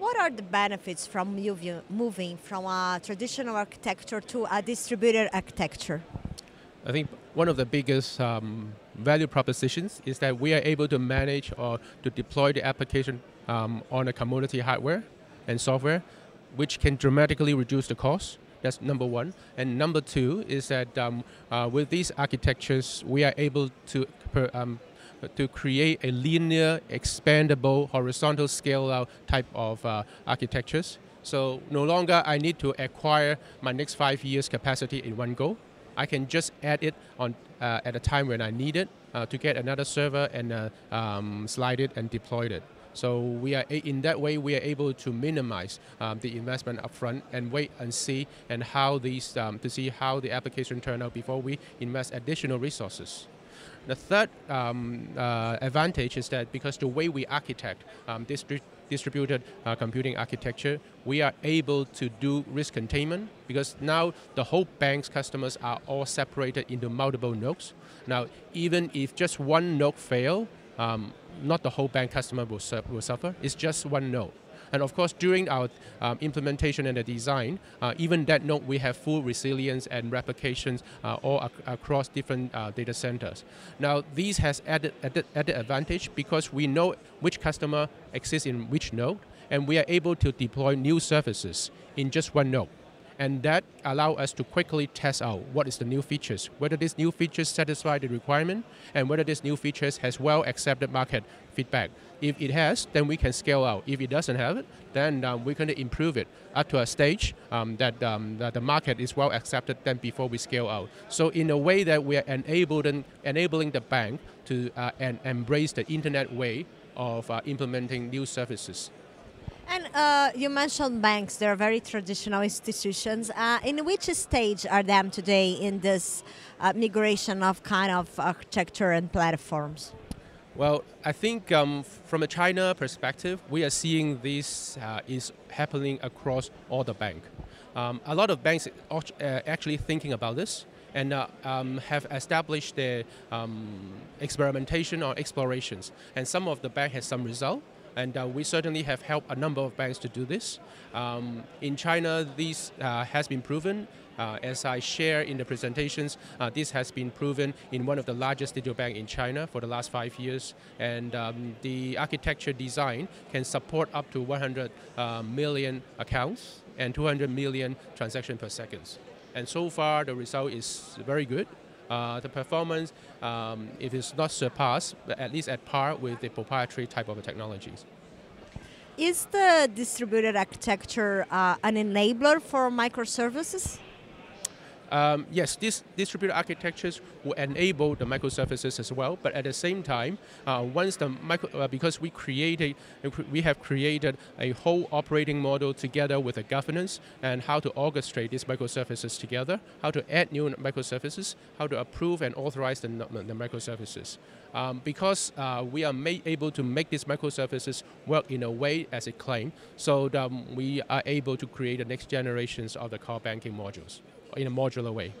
What are the benefits from moving from a traditional architecture to a distributed architecture? I think one of the biggest value propositions is that we are able to manage or to deploy the application on a commodity hardware and software, which can dramatically reduce the cost. That's number one. And number two is that with these architectures, we are able to create a linear, expandable, horizontal scale-out type of architectures. So no longer I need to acquire my next 5 years capacity in one go. I can just add it on at a time when I need it to get another server and slide it and deploy it. So we are in that way we are able to minimize the investment upfront and wait and see and how these to see how the application turn out before we invest additional resources. The third advantage is that because the way we architect this distributed computing architecture, we are able to do risk containment because now the whole bank's customers are all separated into multiple nodes. Now, even if just one node fails, not the whole bank customer will suffer. It's just one node. And of course, during our implementation and the design, even that node, we have full resilience and replications all across different data centers. Now, these has added advantage because we know which customer exists in which node, and we are able to deploy new services in just one node. And that allows us to quickly test out what is the new features, whether these new features satisfy the requirement, and whether these new features has well-accepted market feedback. If it has, then we can scale out. If it doesn't have it, then we're going to improve it up to a stage that the market is well-accepted then before we scale out. So in a way that we are enabling the bank to embrace the internet way of implementing new services. And you mentioned banks, they're very traditional institutions. In which stage are them today in this migration of kind of architecture and platforms? Well, I think from a China perspective, we are seeing this is happening across all the banks. A lot of banks are actually thinking about this and have established their experimentation or explorations. And some of the banks have some result. And we certainly have helped a number of banks to do this. In China, this has been proven. As I share in the presentations, this has been proven in one of the largest digital banks in China for the last 5 years. And the architecture design can support up to 100 million accounts and 200 million transactions per second. And so far, the result is very good. The performance, it is not surpassed, but at least at par with the proprietary type of technologies. Is the distributed architecture an enabler for microservices? Yes, these distributed architectures will enable the microservices as well. But at the same time, once the because we have created a whole operating model together with the governance and how to orchestrate these microservices together, how to add new microservices, how to approve and authorize the microservices. Because we are able to make these microservices work in a way as a claim, so that we are able to create the next generations of the core banking modules in a modular way.